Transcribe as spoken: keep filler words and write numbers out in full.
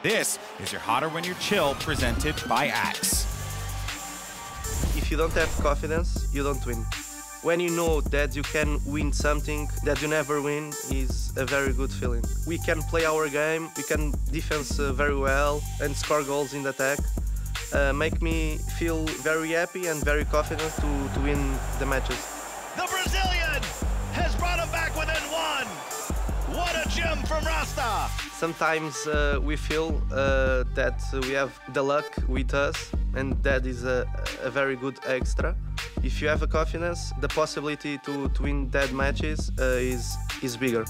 This is your Hotter When You're Chill, presented by Axe. If you don't have confidence, you don't win. When you know that you can win something that you never win, is a very good feeling. We can play our game, we can defense uh, very well and score goals in the attack. Uh, make me feel very happy and very confident to, to win the matches. The Brazilian has brought him back within one. What a gem from Rasta. Sometimes uh, we feel uh, that we have the luck with us, and that is a, a very good extra. If you have a confidence, the possibility to, to win dead matches uh, is, is bigger.